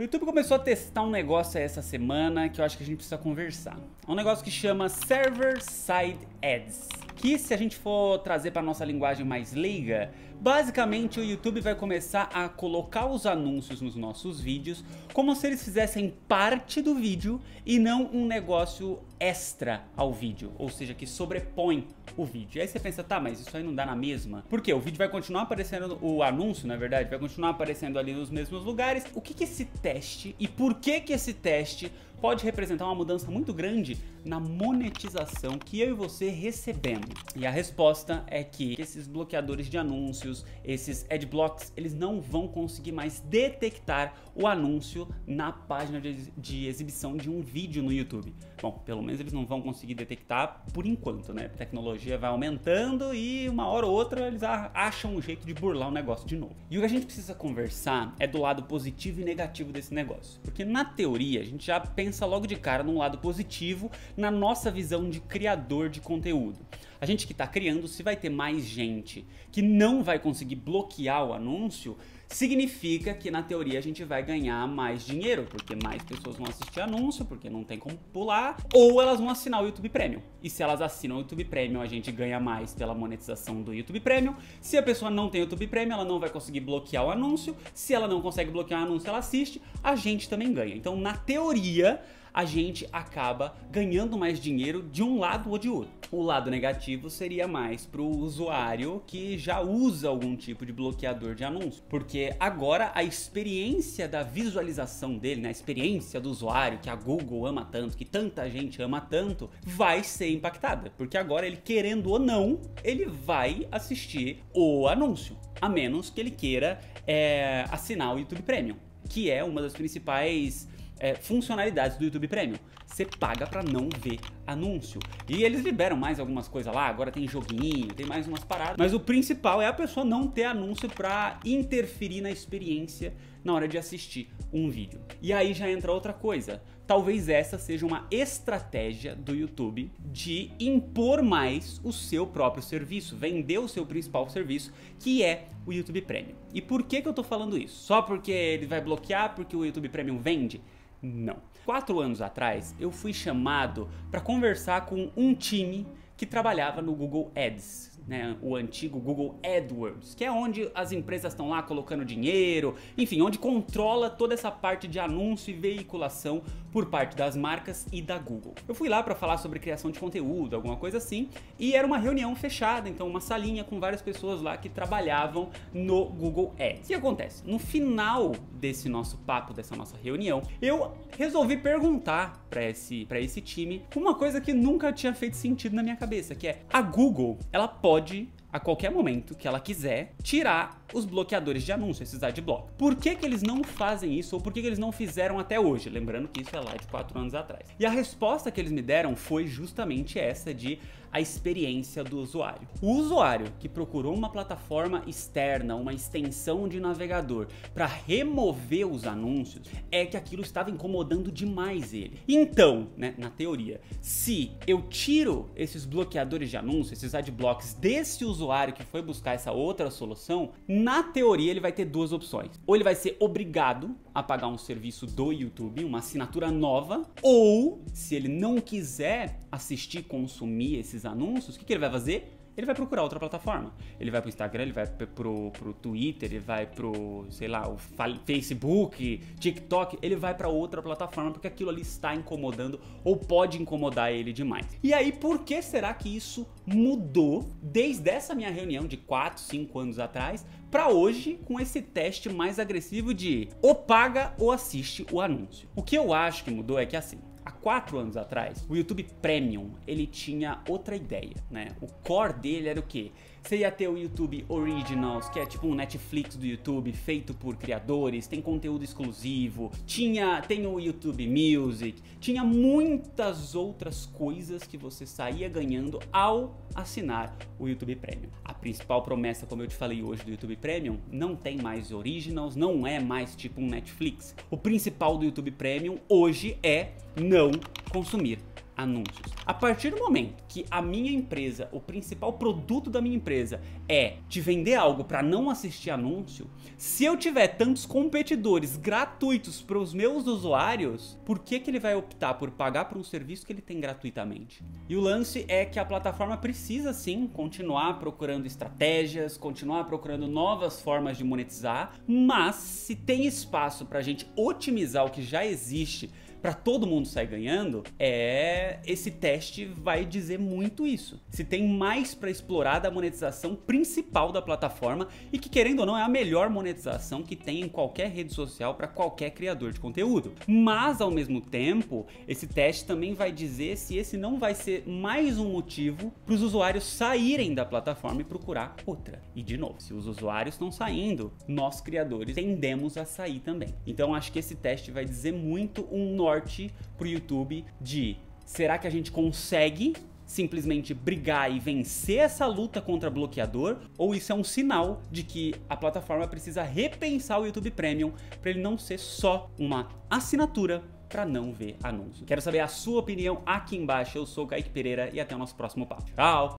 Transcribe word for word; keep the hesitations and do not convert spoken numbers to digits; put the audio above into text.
O YouTube começou a testar um negócio essa semana que eu acho que a gente precisa conversar. É um negócio que chama Server Side Ads, que se a gente for trazer para nossa linguagem mais leiga, basicamente o YouTube vai começar a colocar os anúncios nos nossos vídeos como se eles fizessem parte do vídeo e não um negócio extra ao vídeo, ou seja, que sobrepõe o vídeo. E aí você pensa, tá, mas isso aí não dá na mesma? Por quê? O vídeo vai continuar aparecendo, o anúncio, na verdade, vai continuar aparecendo ali nos mesmos lugares. O que que esse teste e por que que esse teste pode representar uma mudança muito grande na monetização que eu e você recebemos? E a resposta é que esses bloqueadores de anúncios, esses adblocks, eles não vão conseguir mais detectar o anúncio na página de, de exibição de um vídeo no YouTube. Bom, pelo menos eles não vão conseguir detectar por enquanto, né? A tecnologia vai aumentando e uma hora ou outra eles acham um jeito de burlar o negócio de novo. E o que a gente precisa conversar é do lado positivo e negativo desse negócio, porque na teoria a gente já pensa Pensa logo de cara num lado positivo, na nossa visão de criador de conteúdo. A gente que está criando, se vai ter mais gente que não vai conseguir bloquear o anúncio, significa que na teoria a gente vai ganhar mais dinheiro, porque mais pessoas vão assistir anúncio, porque não tem como pular, ou elas vão assinar o YouTube Premium. E se elas assinam o YouTube Premium, a gente ganha mais pela monetização do YouTube Premium. Se a pessoa não tem YouTube Premium, ela não vai conseguir bloquear o anúncio. Se ela não consegue bloquear o anúncio, ela assiste, a gente também ganha. Então, na teoria, a gente acaba ganhando mais dinheiro de um lado ou de outro. O lado negativo seria mais para o usuário que já usa algum tipo de bloqueador de anúncio, porque agora a experiência da visualização dele, né, a experiência do usuário que a Google ama tanto, que tanta gente ama tanto, vai ser impactada, porque agora ele, querendo ou não, ele vai assistir o anúncio, a menos que ele queira é, assinar o YouTube Premium, que é uma das principais É, funcionalidades do YouTube Premium. Você paga pra não ver anúncio. E eles liberam mais algumas coisas lá, agora tem joguinho, tem mais umas paradas, mas o principal é a pessoa não ter anúncio pra interferir na experiência na hora de assistir um vídeo. E aí já entra outra coisa. Talvez essa seja uma estratégia do YouTube de impor mais o seu próprio serviço, vender o seu principal serviço, que é o YouTube Premium. E por que que eu tô falando isso? Só porque ele vai bloquear porque o YouTube Premium vende? Não. Quatro anos atrás, eu fui chamado para conversar com um time que trabalhava no Google Ads, né? O antigo Google AdWords, que é onde as empresas estão lá colocando dinheiro, enfim, onde controla toda essa parte de anúncio e veiculação por parte das marcas e da Google. Eu fui lá para falar sobre criação de conteúdo, alguma coisa assim, e era uma reunião fechada, então uma salinha com várias pessoas lá que trabalhavam no Google Ads. E acontece, no final desse nosso papo, dessa nossa reunião, eu resolvi perguntar para esse, para esse time uma coisa que nunca tinha feito sentido na minha cabeça, que é: a Google, ela pode, a qualquer momento que ela quiser, tirar os bloqueadores de anúncio, esses adblock. Por que que eles não fazem isso, ou por que que eles não fizeram até hoje? Lembrando que isso é lá de quatro anos atrás. E a resposta que eles me deram foi justamente essa de a experiência do usuário. O usuário que procurou uma plataforma externa, uma extensão de navegador, para remover os anúncios, é que aquilo estava incomodando demais ele. Então, né, na teoria, se eu tiro esses bloqueadores de anúncio, esses adblocks desse usuário que foi buscar essa outra solução, na teoria ele vai ter duas opções. Ou ele vai ser obrigado a pagar um serviço do YouTube, uma assinatura nova, ou, se ele não quiser assistir, consumir esses anúncios, o que que ele vai fazer? Ele vai procurar outra plataforma. Ele vai pro Instagram, ele vai pro, pro Twitter, ele vai pro, sei lá, o Facebook, TikTok, ele vai pra outra plataforma porque aquilo ali está incomodando ou pode incomodar ele demais. E aí, por que será que isso mudou desde essa minha reunião de quatro, cinco anos atrás pra hoje, com esse teste mais agressivo de ou paga ou assiste o anúncio? O que eu acho que mudou é que, assim, há quatro anos atrás, o YouTube Premium, ele tinha outra ideia, né? O core dele era o quê? Você ia ter o YouTube Originals, que é tipo um Netflix do YouTube, feito por criadores, tem conteúdo exclusivo, tinha, tem o YouTube Music, tinha muitas outras coisas que você saía ganhando ao assinar o YouTube Premium. A principal promessa, como eu te falei hoje, do YouTube Premium, não tem mais Originals, não é mais tipo um Netflix. O principal do YouTube Premium hoje é não consumir anúncios. A partir do momento que a minha empresa, o principal produto da minha empresa é te vender algo para não assistir anúncio, se eu tiver tantos competidores gratuitos para os meus usuários, por que que ele vai optar por pagar por um serviço que ele tem gratuitamente? E o lance é que a plataforma precisa sim continuar procurando estratégias, continuar procurando novas formas de monetizar, mas se tem espaço para a gente otimizar o que já existe, para todo mundo sair ganhando, é, esse teste vai dizer muito isso. Se tem mais para explorar da monetização principal da plataforma e que, querendo ou não, é a melhor monetização que tem em qualquer rede social para qualquer criador de conteúdo. Mas, ao mesmo tempo, esse teste também vai dizer se esse não vai ser mais um motivo para os usuários saírem da plataforma e procurar outra. E, de novo, se os usuários estão saindo, nós, criadores, tendemos a sair também. Então, acho que esse teste vai dizer muito um norte para o YouTube de será que a gente consegue simplesmente brigar e vencer essa luta contra bloqueador, ou isso é um sinal de que a plataforma precisa repensar o YouTube Premium para ele não ser só uma assinatura para não ver anúncio. Quero saber a sua opinião aqui embaixo. Eu sou o Caique Pereira e até o nosso próximo papo. Tchau!